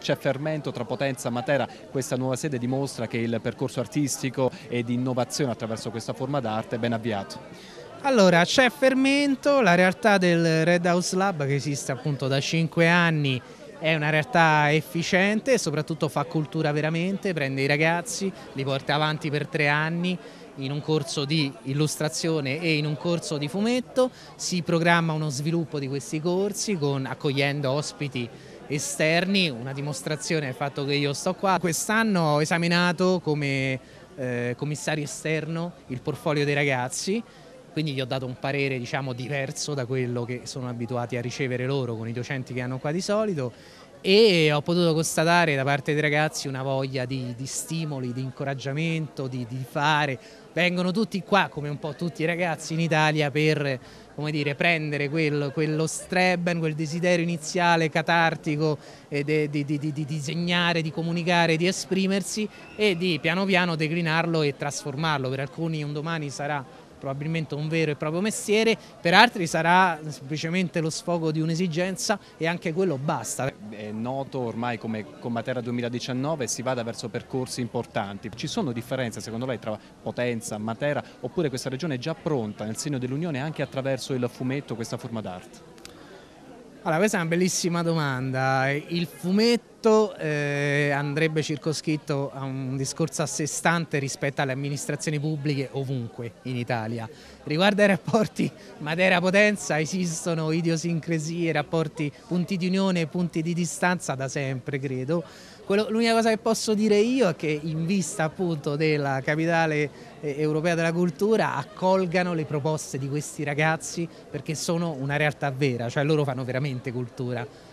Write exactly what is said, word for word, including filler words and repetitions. c'è fermento tra Potenza e Matera. Questa nuova sede dimostra che il percorso artistico e di innovazione attraverso questa forma d'arte è ben avviato. Allora, c'è fermento, la realtà del Red House Lab, che esiste appunto da cinque anni, è una realtà efficiente e soprattutto fa cultura veramente, prende i ragazzi, li porta avanti per tre anni in un corso di illustrazione e in un corso di fumetto. Si programma uno sviluppo di questi corsi con, accogliendo ospiti esterni, una dimostrazione del fatto che io sto qua. Quest'anno ho esaminato come eh, commissario esterno il portfolio dei ragazzi, quindi gli ho dato un parere, diciamo, diverso da quello che sono abituati a ricevere loro con i docenti che hanno qua di solito, e ho potuto constatare da parte dei ragazzi una voglia di, di stimoli, di incoraggiamento, di, di fare. Vengono tutti qua, come un po' tutti i ragazzi in Italia, per, come dire, prendere quel, quello streben, quel desiderio iniziale catartico eh, di, di, di, di disegnare, di comunicare, di esprimersi, e di piano piano declinarlo e trasformarlo. Per alcuni un domani sarà probabilmente un vero e proprio mestiere, per altri sarà semplicemente lo sfogo di un'esigenza, e anche quello basta. È noto ormai come con Matera duemiladiciannove si vada verso percorsi importanti. Ci sono differenze secondo lei tra Potenza, Matera, oppure questa regione è già pronta nel segno dell'unione anche attraverso il fumetto, questa forma d'arte? Allora, questa è una bellissima domanda. Il fumetto eh, andrebbe circoscritto a un discorso a sé stante rispetto alle amministrazioni pubbliche ovunque in Italia. Riguardo ai rapporti Matera-Potenza, esistono idiosincrasie, rapporti, punti di unione e punti di distanza da sempre, credo. L'unica cosa che posso dire io è che, in vista appunto della capitale europea della cultura, accolgano le proposte di questi ragazzi, perché sono una realtà vera, cioè loro fanno veramente cultura.